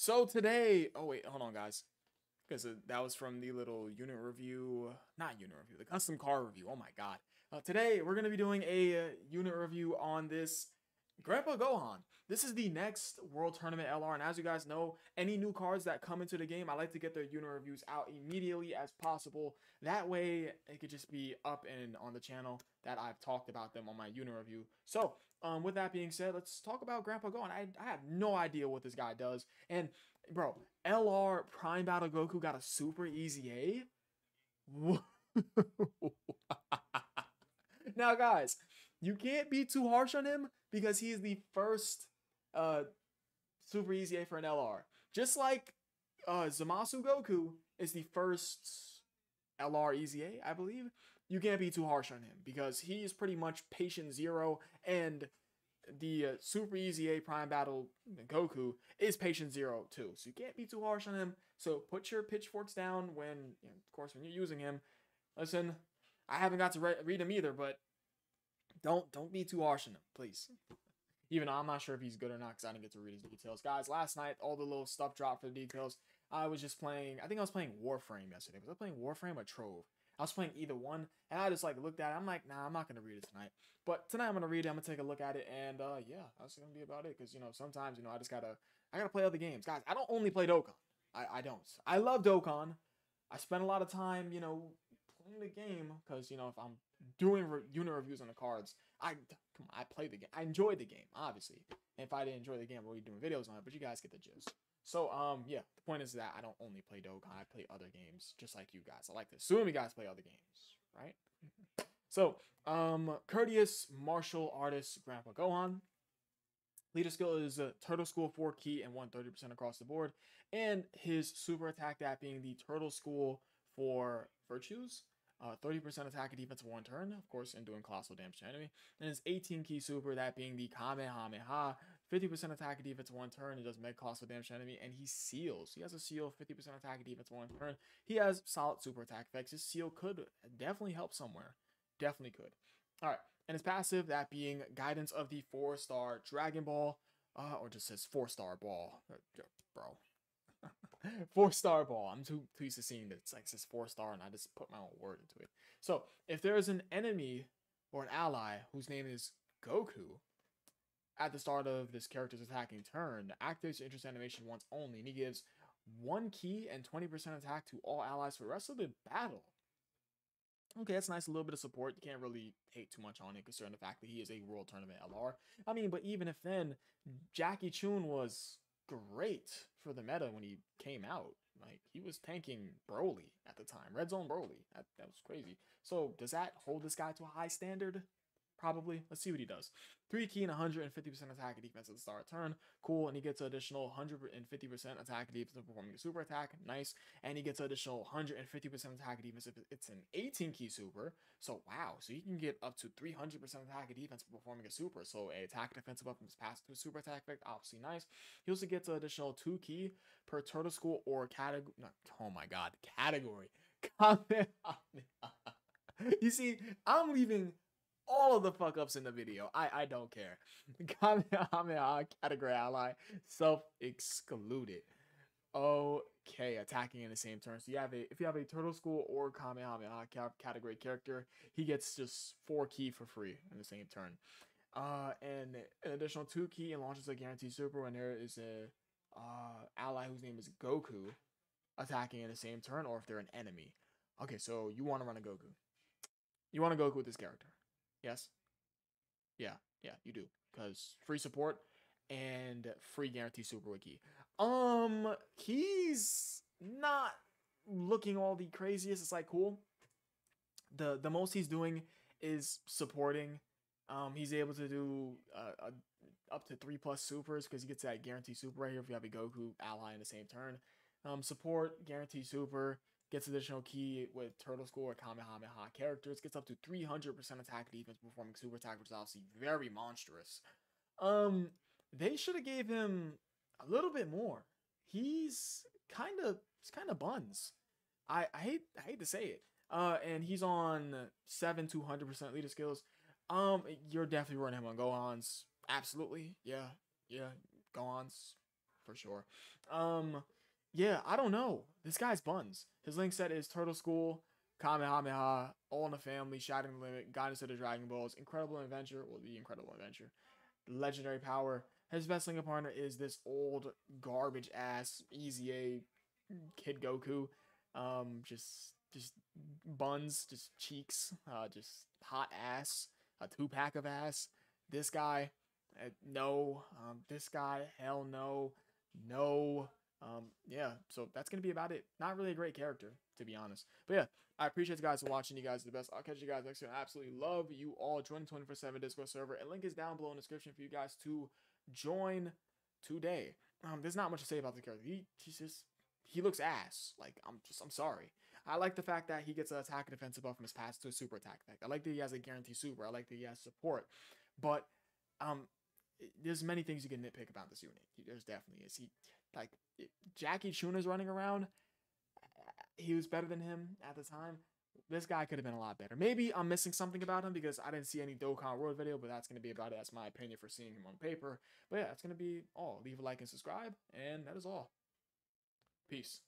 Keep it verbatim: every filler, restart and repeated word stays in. So today, oh wait, hold on guys, because that was from the little unit review, not unit review, the custom car review, oh my god. Uh, today, we're going to be doing a uh, unit review on this Grandpa Gohan. This is the next World Tournament L R, and as you guys know, any new cards that come into the game, I like to get their unit reviews out immediately as possible. That way, it could just be up and on the channel that I've talked about them on my unit review. So, um, with that being said, let's talk about Grandpa Gohan. I, I have no idea what this guy does. And, bro, L R Prime Battle Goku got a super easy A? What? Now, guys, you can't be too harsh on him because he is the first uh, super easy A for an L R. Just like uh, Zamasu Goku is the first L R easy A, I believe. You can't be too harsh on him because he is pretty much patient zero, and the uh, super easy A Prime Battle Goku is patient zero too. So you can't be too harsh on him. So put your pitchforks down when, you know, of course, when you're using him. Listen, I haven't got to re read him either, but don't don't be too harsh on him, please. Even though I'm not sure if he's good or not because I didn't get to read his details. Guys, last night, all the little stuff dropped for the details. I was just playing, I think I was playing Warframe yesterday. Was I playing Warframe or Trove? I was playing either one, and I just like looked at it. I'm like, nah, I'm not going to read it tonight. But tonight I'm going to read it. I'm going to take a look at it, and uh, yeah, that's going to be about it because, you know, sometimes, you know, I just got to I gotta play other games. Guys, I don't only play Dokkan. I, I don't. I love Dokkan. I spend a lot of time, you know, playing the game because, you know, if I'm doing re unit reviews on the cards, I come on, I play the game. I enjoy the game, obviously. And if I didn't enjoy the game, we'll be doing videos on it, but you guys get the gist. So, um, yeah, the point is that I don't only play Dokkan. I play other games just like you guys. I like to assume you guys play other games, right? So, um, courteous martial artist Grandpa Gohan. Leader skill is uh, Turtle School four key and one hundred thirty percent across the board. And his super attack, that being the Turtle School for virtues. Uh, thirty percent attack and defense for one turn, of course, and doing colossal damage to enemy. And his eighteen key super, that being the Kamehameha, fifty percent attack and defense one turn, and does mega colossal damage to enemy. And he seals. He has a seal, fifty percent attack and defense one turn. He has solid super attack effects. His seal could definitely help somewhere. Definitely could. All right. And his passive, that being guidance of the four star Dragon Ball, uh, or just says four star ball, bro. Four star ball. I'm too, too used to seeing that it's like this four star, and I just put my own word into it. So if there is an enemy or an ally whose name is Goku at the start of this character's attacking turn, activates interest animation once only, and he gives one key and twenty percent attack to all allies for the rest of the battle. Okay, that's nice. A little bit of support. You can't really hate too much on it considering the fact that he is a World Tournament L R. I mean, but even if then, Jackie Chun was great for the meta when he came out. Like, he was tanking Broly at the time. Red Zone Broly. That, that was crazy. So, does that hold this guy to a high standard? Probably. Let's see what he does. three key and one hundred fifty percent attack and defense at the start of turn. Cool. And he gets an additional one hundred fifty percent attack and defense performing a super attack. Nice. And he gets an additional one hundred fifty percent attack and defense if it's an eighteen key super. So, wow. So, he can get up to three hundred percent attack and defense performing a super. So, a attack and defensive up from his pass to a super attack effect. Obviously, nice. He also gets an additional two key per Turtle School or category. No, oh, my God. Category. You see, I'm leaving all of the fuck ups in the video. I I don't care. Kamehameha category ally self excluded. Okay, attacking in the same turn. So you have a if you have a Turtle School or Kamehameha category character, he gets just four key for free in the same turn. Uh, and an additional two key and launches a guaranteed super when there is a uh ally whose name is Goku attacking in the same turn, or if they're an enemy. Okay, so you want to run a Goku. You want to Goku with this character. Yes? Yeah, yeah, you do. Because free support and free guarantee super wiki. Um, he's not looking all the craziest. It's like, cool. The the most he's doing is supporting. Um, he's able to do uh, uh, up to three plus supers because he gets that guarantee super right here if you have a Goku ally in the same turn. Um, support, guarantee super. Gets additional key with Turtle School or Kamehameha characters. Gets up to three hundred percent attack defense performing super attack, which is obviously very monstrous. Um, they should have gave him a little bit more. He's kind of he's kind of buns. I I hate I hate to say it. Uh, and he's on seven to one hundred percent leader skills. Um, you're definitely running him on Gohan's. Absolutely, yeah, yeah, Gohan's. for sure. Um, yeah, I don't know. This guy's buns. His link set is Turtle School, Kamehameha, All in the Family, Shattering the Limit, Guidance of the Dragon Balls, Incredible Adventure, well, the Incredible Adventure, Legendary Power. His best link partner is this old garbage ass Easy A Kid Goku. Um, just just buns, just cheeks, uh, just hot ass, a two pack of ass. This guy, uh, no. Um, this guy, hell no, no. Um, yeah, so that's gonna be about it. Not really a great character, to be honest. But yeah, I appreciate you guys for watching. You guys are the best. I'll catch you guys next time. I absolutely love you all. Join the twenty-four seven Discord server. A link is down below in the description for you guys to join today. Um, there's not much to say about the character. He, he's just, he looks ass. Like, I'm just, I'm sorry. I like the fact that he gets an attack and defensive buff from his pass to a super attack effect. I like that he has a guaranteed super. I like that he has support. But, um, there's many things you can nitpick about this unit. There's definitely is. He, like, Jackie Chun is running around. He was better than him at the time. This guy could have been a lot better. Maybe I'm missing something about him because I didn't see any Dokkan World video, but that's going to be about it. That's my opinion for seeing him on paper. But yeah, that's going to be all. Leave a like and subscribe, and that is all. Peace.